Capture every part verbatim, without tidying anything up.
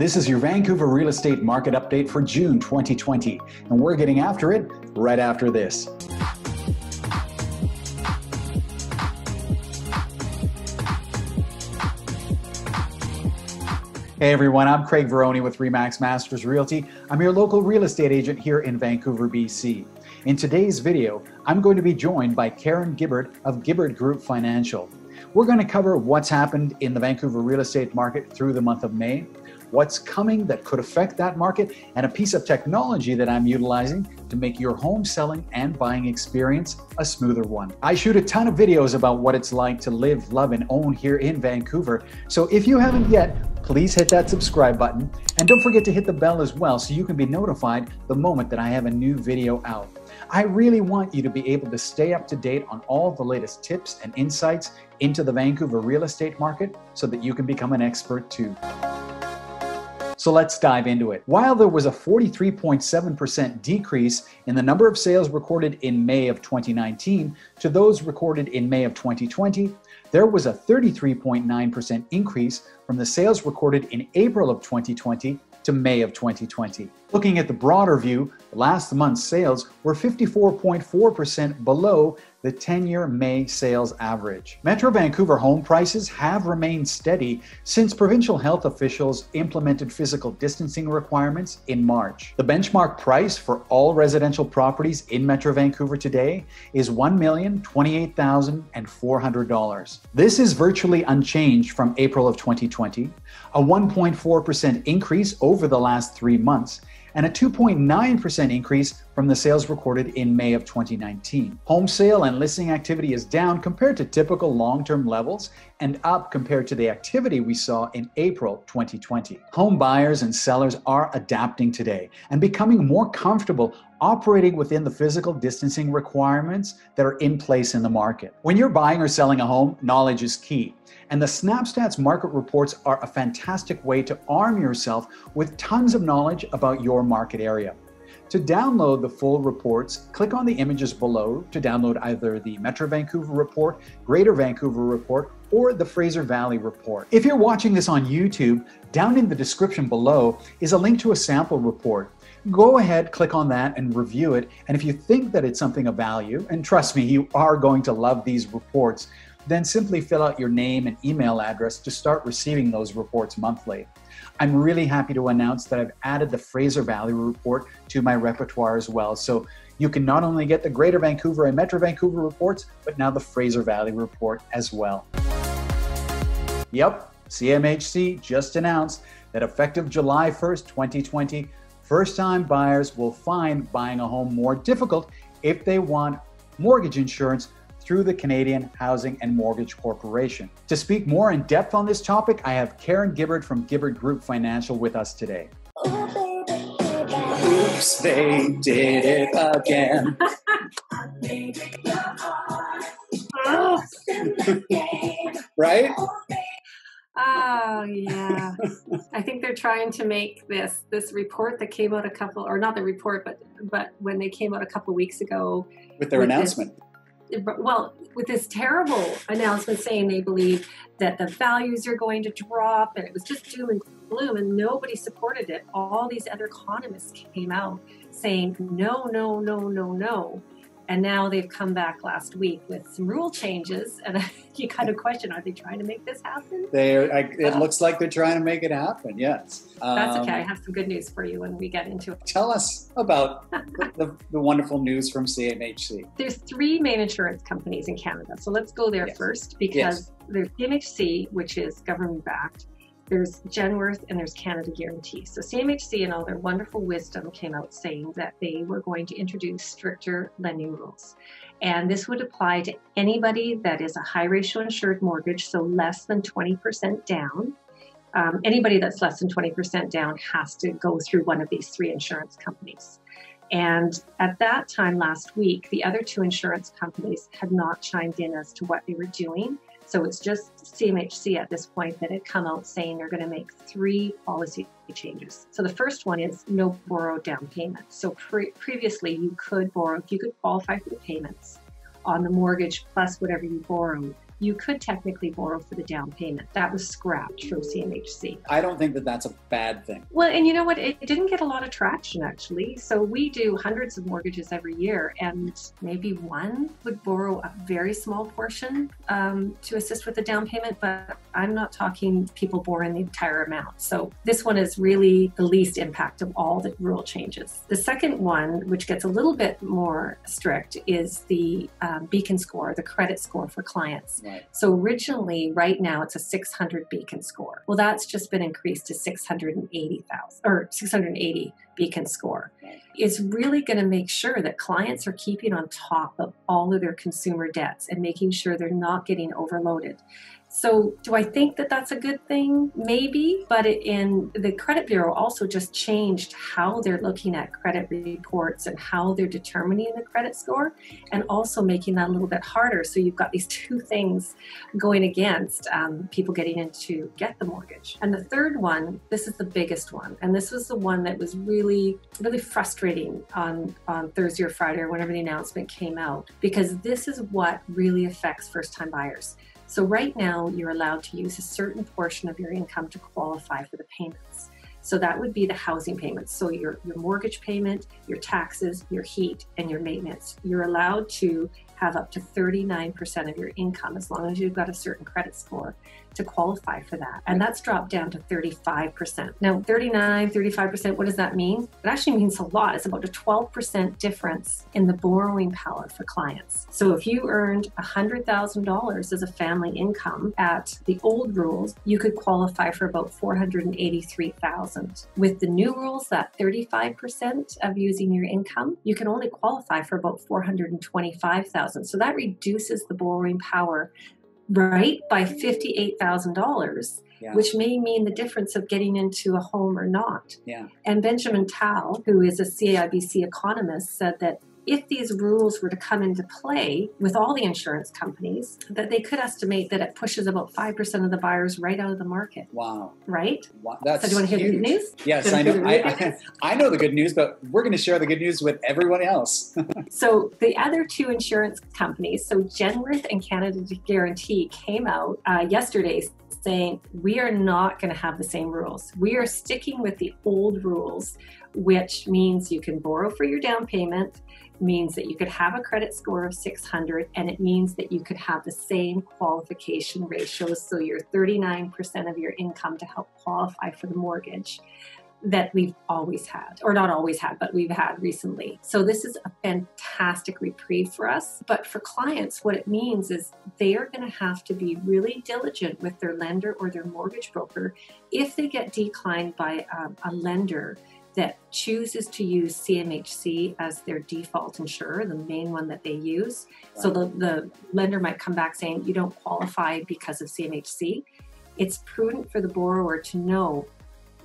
This is your Vancouver real estate market update for June twenty twenty, and we're getting after it right after this. Hey everyone, I'm Craig Veroni with RE/MAX Masters Realty. I'm your local real estate agent here in Vancouver, B C. In today's video, I'm going to be joined by Karen Gibbard of Gibbard Group Financial. We're going to cover what's happened in the Vancouver real estate market through the month of May, what's coming that could affect that market, and a piece of technology that I'm utilizing to make your home selling and buying experience a smoother one. I shoot a ton of videos about what it's like to live, love, and own here in Vancouver. So if you haven't yet, please hit that subscribe button. And don't forget to hit the bell as well so you can be notified the moment that I have a new video out. I really want you to be able to stay up to date on all the latest tips and insights into the Vancouver real estate market so that you can become an expert too. So let's dive into it. While there was a forty-three point seven percent decrease in the number of sales recorded in May of twenty nineteen to those recorded in May of twenty twenty, there was a thirty-three point nine percent increase from the sales recorded in April of twenty twenty to May of twenty twenty. Looking at the broader view, last month's sales were fifty-four point four percent below the ten-year May sales average. Metro Vancouver home prices have remained steady since provincial health officials implemented physical distancing requirements in March. The benchmark price for all residential properties in Metro Vancouver today is one million twenty-eight thousand four hundred dollars. This is virtually unchanged from April of twenty twenty, a one point four percent increase over the last three months, and a two point nine percent increase from the sales recorded in May of twenty nineteen. Home sale and listing activity is down compared to typical long-term levels and up compared to the activity we saw in April twenty twenty. Home buyers and sellers are adapting today and becoming more comfortable operating within the physical distancing requirements that are in place in the market. When you're buying or selling a home, knowledge is key. And the SnapStats market reports are a fantastic way to arm yourself with tons of knowledge about your market area. To download the full reports, click on the images below to download either the Metro Vancouver report, Greater Vancouver report, or the Fraser Valley report. If you're watching this on YouTube, down in the description below is a link to a sample report. Go ahead, click on that and review it. And if you think that it's something of value, and trust me, you are going to love these reports, then simply fill out your name and email address to start receiving those reports monthly. I'm really happy to announce that I've added the Fraser Valley report to my repertoire as well. So you can not only get the Greater Vancouver and Metro Vancouver reports, but now the Fraser Valley report as well. Yep, C M H C just announced that effective July first, twenty twenty, first-time buyers will find buying a home more difficult if they want mortgage insurance through the Canadian Housing and Mortgage Corporation. To speak more in depth on this topic, I have Karen Gibbard from Gibbard Group Financial with us today. Oops, they did it again. Oh. Right? Oh, yeah. I think they're trying to make this this report that came out a couple, or not the report, but, but when they came out a couple weeks ago. With their with announcement. This, Well, with this terrible announcement saying they believe that the values are going to drop, and it was just doom and gloom and nobody supported it. All these other economists came out saying, no, no, no, no, no. And now they've come back last week with some rule changes. And you kind of question, are they trying to make this happen? They're, I, it uh, looks like they're trying to make it happen, yes. Um, that's okay. I have some good news for you when we get into it. Tell us about the, the wonderful news from C M H C. There's three main insurance companies in Canada. So let's go there yes. first because yes. there's C M H C, which is government-backed. There's Genworth and there's Canada Guarantee. So C M H C and all their wonderful wisdom came out saying that they were going to introduce stricter lending rules. And this would apply to anybody that is a high ratio insured mortgage, so less than twenty percent down. Um, anybody that's less than twenty percent down has to go through one of these three insurance companies. And at that time last week, the other two insurance companies had not chimed in as to what they were doing. So it's just C M H C at this point that had come out saying they're going to make three policy changes. So the first one is no borrowed down payment. So pre previously you could borrow, if you could qualify for the payments on the mortgage plus whatever you borrowed, you could technically borrow for the down payment. That was scrapped from C M H C. I don't think that that's a bad thing. Well, and you know what? It didn't get a lot of traction, actually. So we do hundreds of mortgages every year, and maybe one would borrow a very small portion um, to assist with the down payment, but I'm not talking people borrowing the entire amount. So this one is really the least impact of all the rule changes. The second one, which gets a little bit more strict, is the um, Beacon score, the credit score for clients. Right. So originally, right now, it's a six hundred Beacon score. Well, that's just been increased to six hundred eighty thousand or six hundred eighty Beacon score. Right. It's really going to make sure that clients are keeping on top of all of their consumer debts and making sure they're not getting overloaded. So do I think that that's a good thing? Maybe, but it, in the credit bureau also just changed how they're looking at credit reports and how they're determining the credit score, and also making that a little bit harder. So you've got these two things going against um, people getting in to get the mortgage. And the third one, this is the biggest one, and this was the one that was really, really frustrating on, on Thursday or Friday or whenever the announcement came out, because this is what really affects first-time buyers. So right now, you're allowed to use a certain portion of your income to qualify for the payments. So that would be the housing payments. So your, your mortgage payment, your taxes, your heat, and your maintenance. You're allowed to have up to thirty-nine percent of your income, as long as you've got a certain credit score, to qualify for that. And that's dropped down to thirty-five percent. Now, thirty-nine, thirty-five percent, what does that mean? It actually means a lot. It's about a twelve percent difference in the borrowing power for clients. So if you earned one hundred thousand dollars as a family income at the old rules, you could qualify for about four hundred eighty-three thousand dollars. With the new rules, that thirty-five percent of using your income, you can only qualify for about four hundred twenty-five thousand dollars. So that reduces the borrowing power, right, by fifty-eight thousand dollars, yeah, which may mean the difference of getting into a home or not. Yeah. And Benjamin Tal, who is a C I B C economist, said that if these rules were to come into play with all the insurance companies, that they could estimate that it pushes about five percent of the buyers right out of the market. Wow. Right? Wow. That's so do you want to hear huge. The good news? Yes, I know. I, I, I know the good news, but we're going to share the good news with everyone else. So the other two insurance companies, so Genworth and Canada Guarantee, came out uh, yesterday saying, we are not going to have the same rules. We are sticking with the old rules, which means you can borrow for your down payment, means that you could have a credit score of six hundred, and it means that you could have the same qualification ratios, so you're thirty-nine percent of your income to help qualify for the mortgage that we've always had, or not always had, but we've had recently. So this is a fantastic reprieve for us. But for clients, what it means is they are going to have to be really diligent with their lender or their mortgage broker if they get declined by um, a lender that chooses to use C M H C as their default insurer, the main one that they use. Right. So the, the lender might come back saying, you don't qualify because of C M H C. It's prudent for the borrower to know,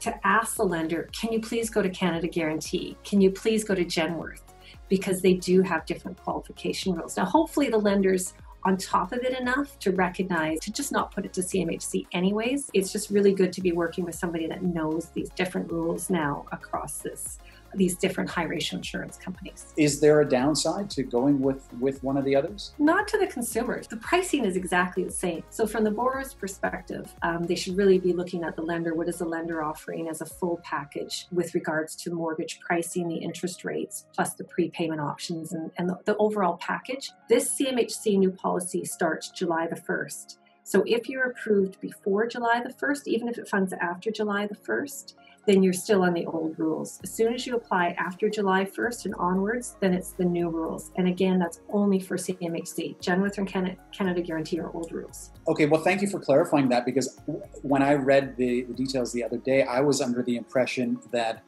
to ask the lender, can you please go to Canada Guarantee? Can you please go to Genworth? Because they do have different qualification rules. Now, hopefully the lender's on top of it enough to recognize, to just not put it to C M H C anyways. It's just really good to be working with somebody that knows these different rules now across this, these different high ratio insurance companies. Is there a downside to going with, with one of the others? Not to the consumers. The pricing is exactly the same. So from the borrower's perspective, um, they should really be looking at the lender. What is the lender offering as a full package with regards to mortgage pricing, the interest rates, plus the prepayment options and, and the, the overall package? This C M H C new policy starts July the first. So if you're approved before July the first, even if it funds after July the first, then you're still on the old rules. As soon as you apply after July first and onwards, then it's the new rules. And again, that's only for C M H C. Genworth and Canada, Canada Guarantee are old rules. Okay, well, thank you for clarifying that, because when I read the, the details the other day, I was under the impression that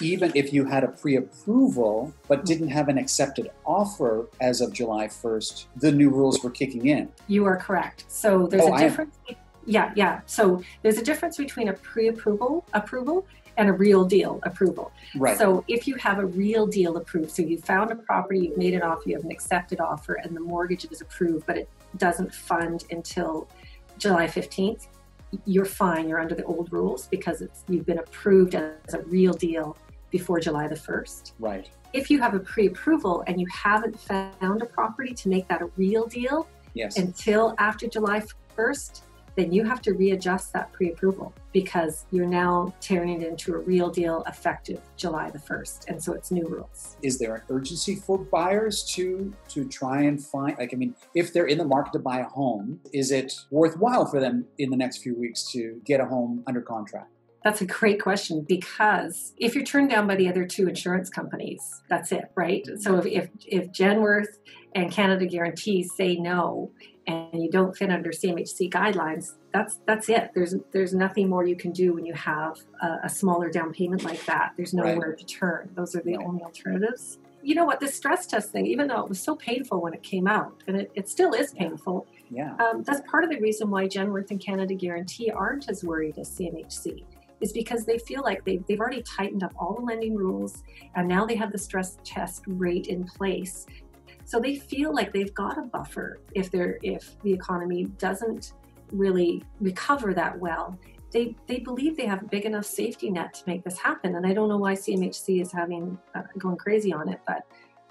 even if you had a pre-approval but didn't have an accepted offer as of July first, the new rules were kicking in. You are correct. So there's oh, a difference. Yeah, yeah. So there's a difference between a pre-approval approval and a real deal approval. Right. So if you have a real deal approved, so you found a property, you've made an offer, you have an accepted offer, and the mortgage is approved, but it doesn't fund until July fifteenth, you're fine. You're under the old rules because it's, you've been approved as a real deal before July the first. Right. If you have a pre-approval and you haven't found a property to make that a real deal, yes. until after July first, then you have to readjust that pre-approval because you're now tearing it into a real deal effective July the first. And so it's new rules. Is there an urgency for buyers to to try and find, like, I mean, if they're in the market to buy a home, is it worthwhile for them in the next few weeks to get a home under contract? That's a great question, because if you're turned down by the other two insurance companies, that's it, right? So if, if, if Genworth and Canada Guarantee say no, and you don't fit under C M H C guidelines, that's that's it. There's there's nothing more you can do when you have a, a smaller down payment like that. There's nowhere right. to turn. Those are the right. only alternatives. You know what, this stress test thing, even though it was so painful when it came out, and it, it still is painful, yeah. um, that's part of the reason why Genworth and Canada Guarantee aren't as worried as C M H C. Is because they feel like they've, they've already tightened up all the lending rules, and now they have the stress test rate in place. So they feel like they've got a buffer if they're if the economy doesn't really recover that well. They, they believe they have a big enough safety net to make this happen. And I don't know why C M H C is having uh, going crazy on it, but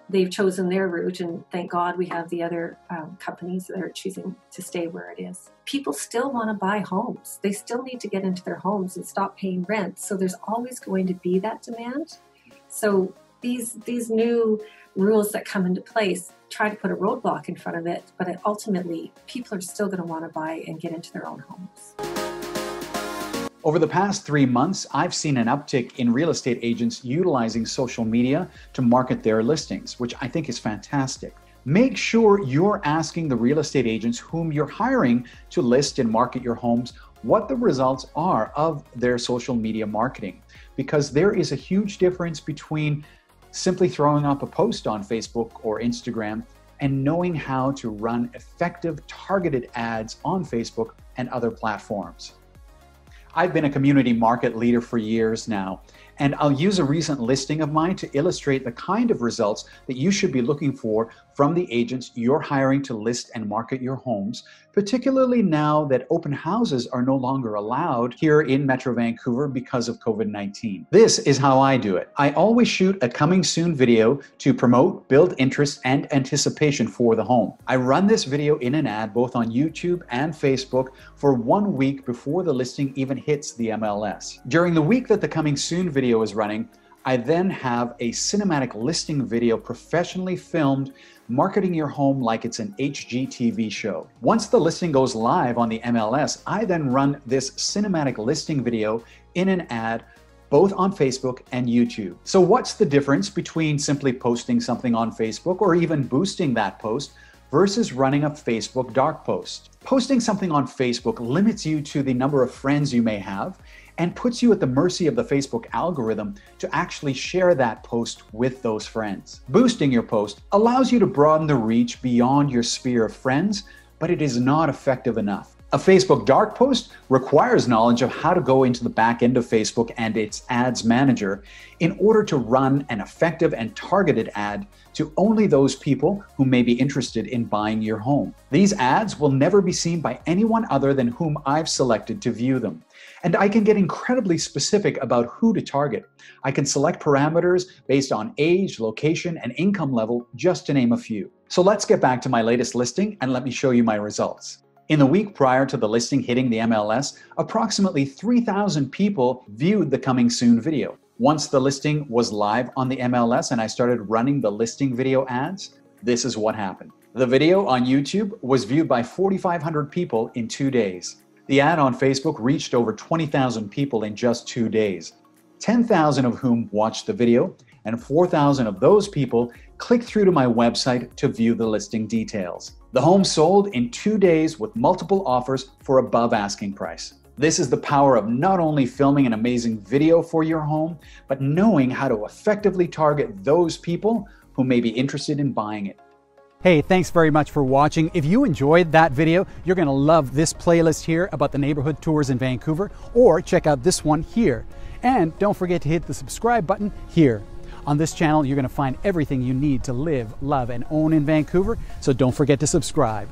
they've chosen their route, and thank God we have the other um, companies that are choosing to stay where it is. People still want to buy homes. They still need to get into their homes and stop paying rent. So there's always going to be that demand. So these these new rules that come into place try to put a roadblock in front of it, but it ultimately people are still going to want to buy and get into their own homes. Over the past three months, I've seen an uptick in real estate agents utilizing social media to market their listings, which I think is fantastic. Make sure you're asking the real estate agents whom you're hiring to list and market your homes what the results are of their social media marketing, because there is a huge difference between simply throwing up a post on Facebook or Instagram and knowing how to run effective targeted ads on Facebook and other platforms. I've been a community market leader for years now, and I'll use a recent listing of mine to illustrate the kind of results that you should be looking for from the agents you're hiring to list and market your homes, particularly now that open houses are no longer allowed here in Metro Vancouver because of COVID nineteen. This is how I do it. I always shoot a coming soon video to promote, build interest and anticipation for the home. I run this video in an ad both on YouTube and Facebook for one week before the listing even hits the M L S. During the week that the coming soon video is running, I then have a cinematic listing video professionally filmed, marketing your home like it's an H G T V show. Once the listing goes live on the M L S, I then run this cinematic listing video in an ad, both on Facebook and YouTube. So what's the difference between simply posting something on Facebook or even boosting that post versus running a Facebook dark post? Posting something on Facebook limits you to the number of friends you may have and puts you at the mercy of the Facebook algorithm to actually share that post with those friends. Boosting your post allows you to broaden the reach beyond your sphere of friends, but it is not effective enough. A Facebook dark post requires knowledge of how to go into the back end of Facebook and its ads manager in order to run an effective and targeted ad to only those people who may be interested in buying your home. These ads will never be seen by anyone other than whom I've selected to view them. And I can get incredibly specific about who to target. I can select parameters based on age, location, and income level, just to name a few. So let's get back to my latest listing and let me show you my results. In the week prior to the listing hitting the M L S, approximately three thousand people viewed the coming soon video. Once the listing was live on the M L S and I started running the listing video ads, this is what happened. The video on YouTube was viewed by forty-five hundred people in two days. The ad on Facebook reached over twenty thousand people in just two days, ten thousand of whom watched the video, and four thousand of those people clicked through to my website to view the listing details. The home sold in two days with multiple offers for above asking price. This is the power of not only filming an amazing video for your home, but knowing how to effectively target those people who may be interested in buying it. Hey, thanks very much for watching. If you enjoyed that video, you're gonna love this playlist here about the neighborhood tours in Vancouver, or check out this one here. And don't forget to hit the subscribe button here. On this channel, you're gonna find everything you need to live, love, and own in Vancouver, so don't forget to subscribe.